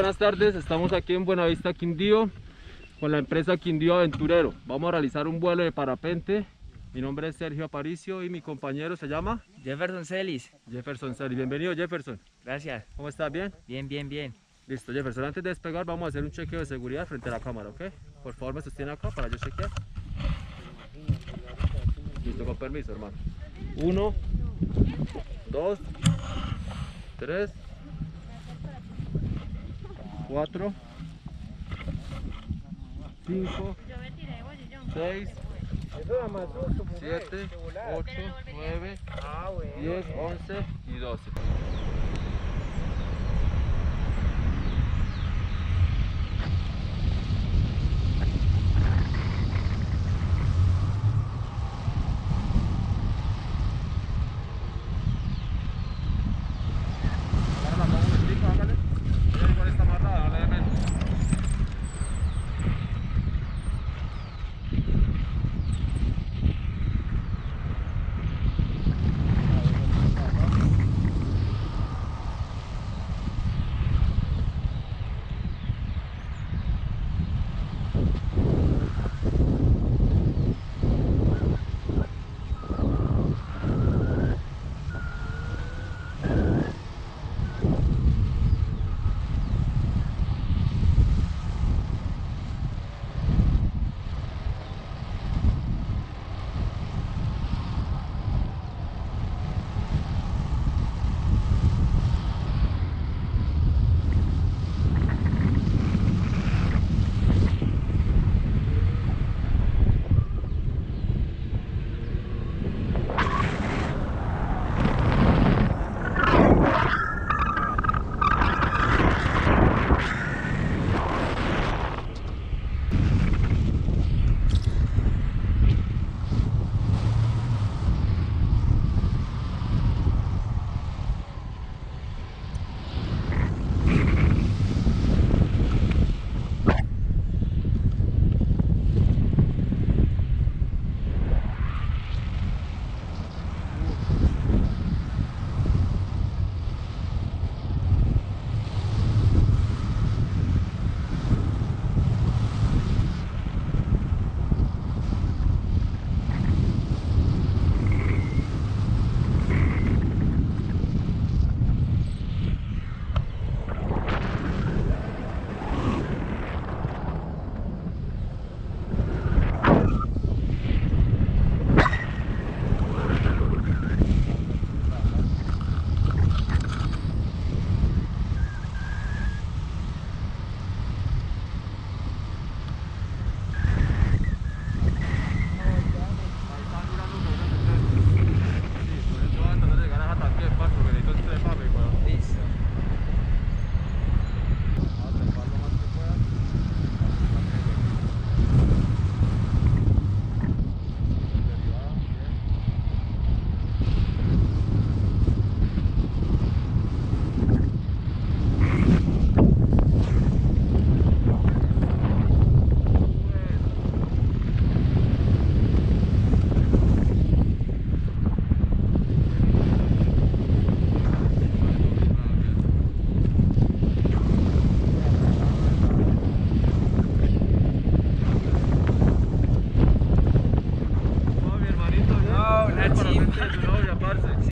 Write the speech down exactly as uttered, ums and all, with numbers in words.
Buenas tardes, estamos aquí en Buenavista Quindío con la empresa Quindío Aventurero. Vamos a realizar un vuelo de parapente. Mi nombre es Sergio Aparicio y mi compañero se llama Jefferson Celis. Jefferson Celis, bienvenido Jefferson. Gracias. ¿Cómo estás? ¿Bien? Bien, bien, bien. Listo Jefferson, antes de despegar vamos a hacer un chequeo de seguridad frente a la cámara, ¿ok? Por favor me sostiene acá para yo chequear. Listo, con permiso hermano. Uno, dos, tres, cuatro, cinco, seis, siete, ocho, nueve, diez, once y doce.